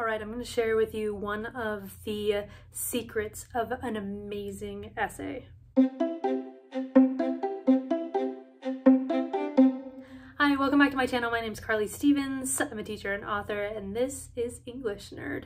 All right, I'm going to share with you one of the secrets of an amazing essay. Hi, welcome back to my channel. My name is Carly Stevens. I'm a teacher and author, and this is English Nerd.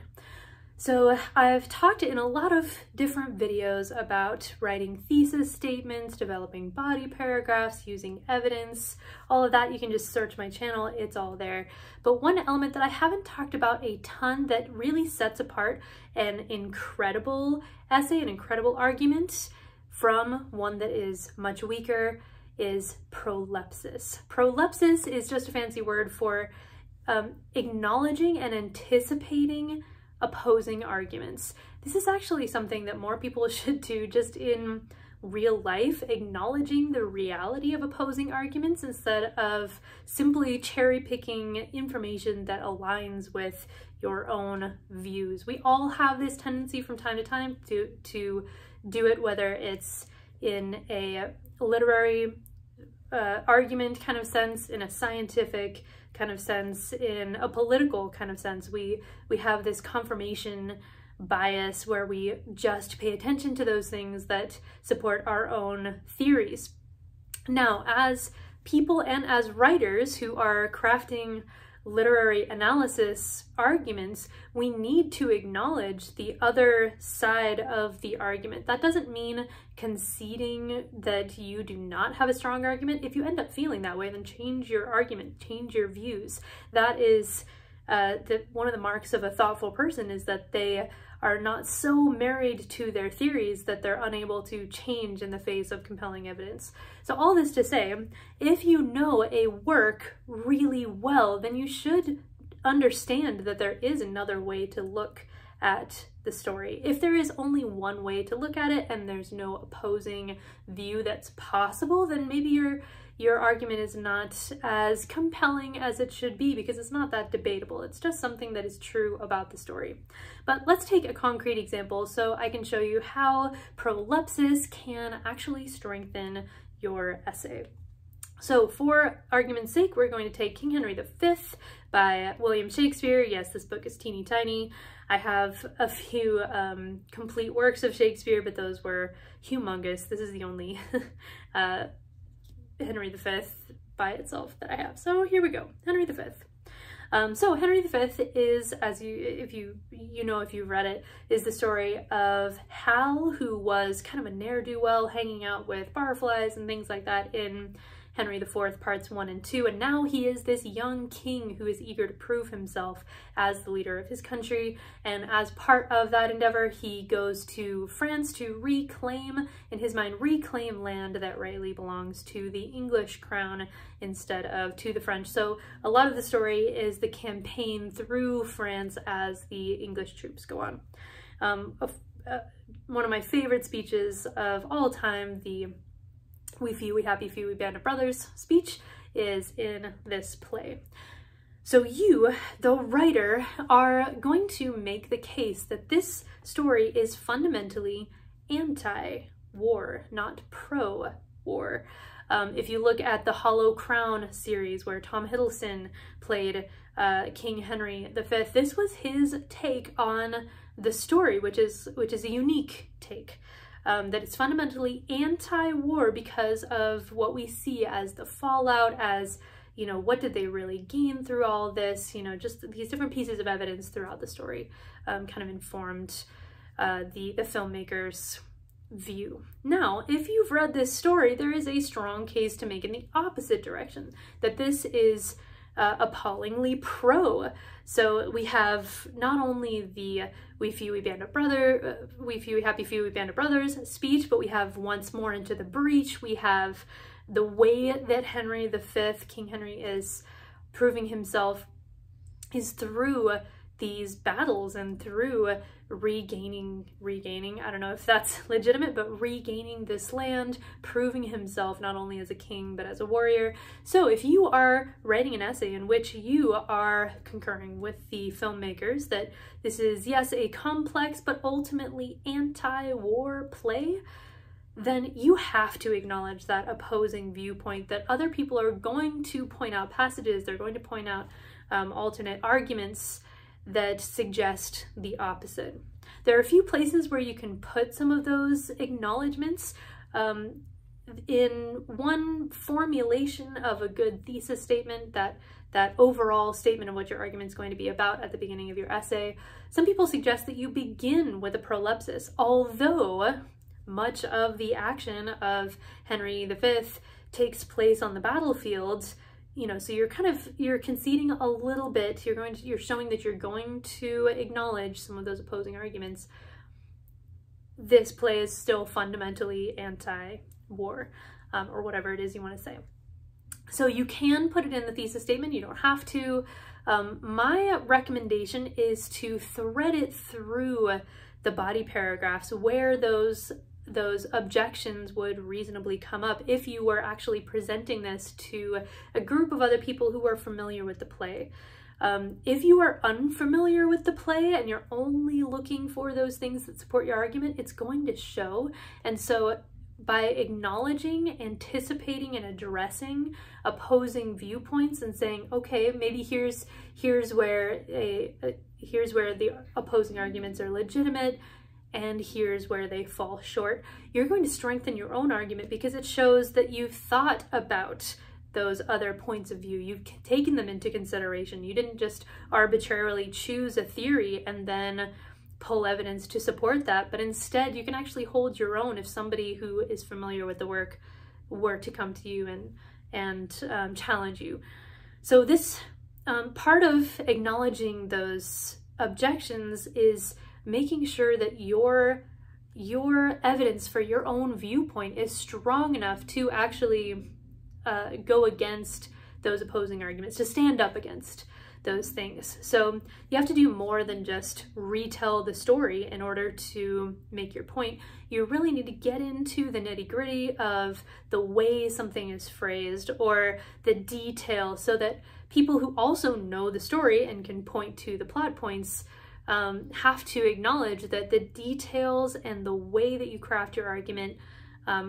So I've talked in a lot of different videos about writing thesis statements, developing body paragraphs, using evidence, all of that. You can just search my channel, it's all there. But one element that I haven't talked about a ton that really sets apart an incredible essay, an incredible argument from one that is much weaker is prolepsis. Prolepsis is just a fancy word for acknowledging and anticipating opposing arguments. This is actually something that more people should do just in real life, acknowledging the reality of opposing arguments instead of simply cherry-picking information that aligns with your own views. We all have this tendency from time to time to do it, whether it's in a literary argument kind of sense, in a scientific kind of sense, in a political kind of sense. We have this confirmation bias where we just pay attention to those things that support our own theories. Now, as people and as writers who are crafting literary analysis arguments, we need to acknowledge the other side of the argument. That doesn't mean conceding that you do not have a strong argument. If you end up feeling that way, then change your argument, change your views. That is one of the marks of a thoughtful person, is that they are not so married to their theories that they're unable to change in the face of compelling evidence. So all this to say, if you know a work really well, then you should understand that there is another way to look at the story. If there is only one way to look at it and there's no opposing view that's possible, then maybe your argument is not as compelling as it should be, because it's not that debatable. It's just something that is true about the story. But let's take a concrete example so I can show you how prolepsis can actually strengthen your essay. So for argument's sake, we're going to take King Henry V by William Shakespeare. Yes, this book is teeny tiny. I have a few complete works of Shakespeare, but those were humongous. This is the only Henry V by itself that I have. So here we go, Henry V. So Henry V is, as if you've read it, is the story of Hal, who was kind of a ne'er-do-well hanging out with barflies and things like that in Henry IV parts 1 and 2, and now he is this young king who is eager to prove himself as the leader of his country, and as part of that endeavor he goes to France to reclaim, in his mind, reclaim land that rightly belongs to the English crown instead of to the French. So a lot of the story is the campaign through France as the English troops go on. One of my favorite speeches of all time, the "We few, we happy few, we band of brothers" speech, is in this play. So you, the writer, are going to make the case that this story is fundamentally anti-war, not pro-war. If you look at the Hollow Crown series where Tom Hiddleston played King Henry V, this was his take on the story, which is a unique take. That it's fundamentally anti-war because of what we see as the fallout, as, you know, what did they really gain through all this, you know, just these different pieces of evidence throughout the story kind of informed the filmmaker's view. Now, if you've read this story, there is a strong case to make in the opposite direction, that this is appallingly pro. So we have not only the "we few, we band of brother," "we few, we happy few, we band of brothers" speech, but we have "once more into the breach." We have the way that Henry V, King Henry, is proving himself is through these battles and through regaining, I don't know if that's legitimate, but regaining this land, proving himself not only as a king but as a warrior. So if you are writing an essay in which you are concurring with the filmmakers that this is, yes, a complex but ultimately anti-war play, then you have to acknowledge that opposing viewpoint, that other people are going to point out passages, they're going to point out alternate arguments that suggest the opposite. There are a few places where you can put some of those acknowledgements. In one formulation of a good thesis statement, that overall statement of what your argument is going to be about at the beginning of your essay, some people suggest that you begin with a prolepsis, although much of the action of Henry V takes place on the battlefield, you know, so you're kind of, you're conceding a little bit, you're showing that you're going to acknowledge some of those opposing arguments. This play is still fundamentally anti-war, or whatever it is you want to say. So you can put it in the thesis statement, you don't have to. My recommendation is to thread it through the body paragraphs where those objections would reasonably come up if you were actually presenting this to a group of other people who are familiar with the play. If you are unfamiliar with the play and you're only looking for those things that support your argument, it's going to show. And so by acknowledging, anticipating, and addressing opposing viewpoints and saying, okay, maybe here's where the opposing arguments are legitimate, and here's where they fall short, you're going to strengthen your own argument because it shows that you've thought about those other points of view. You've taken them into consideration. You didn't just arbitrarily choose a theory and then pull evidence to support that, but instead you can actually hold your own if somebody who is familiar with the work were to come to you and challenge you. So this part of acknowledging those objections is making sure that your evidence for your own viewpoint is strong enough to actually go against those opposing arguments, to stand up against those things. So you have to do more than just retell the story in order to make your point. You really need to get into the nitty-gritty of the way something is phrased or the detail so that people who also know the story and can point to the plot points have to acknowledge that the details and the way that you craft your argument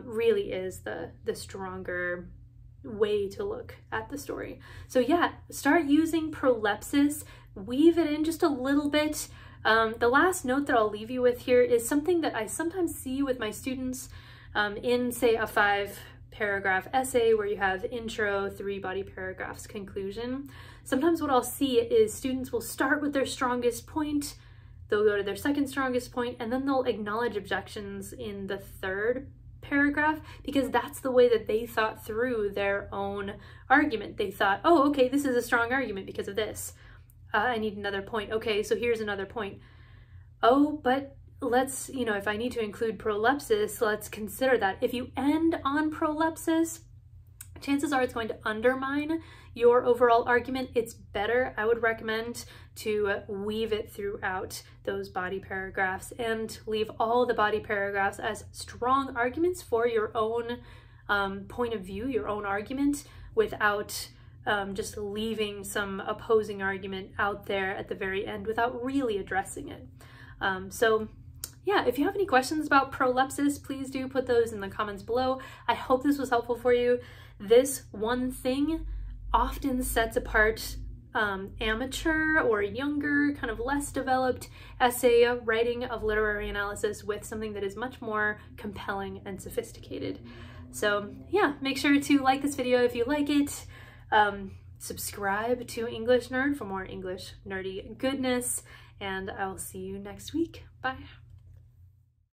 really is the stronger way to look at the story. So yeah, start using prolepsis, weave it in just a little bit. The last note that I'll leave you with here is something that I sometimes see with my students in, say, a 5-paragraph essay where you have intro, 3 body paragraphs, conclusion. Sometimes what I'll see is students will start with their strongest point, they'll go to their second strongest point, and then they'll acknowledge objections in the 3rd paragraph because that's the way that they thought through their own argument. They thought, oh, okay, this is a strong argument because of this. I need another point. Okay, so here's another point. Oh, but let's, you know, if I need to include prolepsis, let's consider that. If you end on prolepsis, chances are it's going to undermine your overall argument. It's better, I would recommend, to weave it throughout those body paragraphs and leave all the body paragraphs as strong arguments for your own point of view, your own argument, without just leaving some opposing argument out there at the very end without really addressing it. So yeah, if you have any questions about prolepsis, please do put those in the comments below. I hope this was helpful for you. This one thing often sets apart amateur or younger, kind of less developed essay writing of literary analysis with something that is much more compelling and sophisticated. So yeah, make sure to like this video if you like it. Subscribe to English Nerd for more English nerdy goodness, and I'll see you next week. Bye.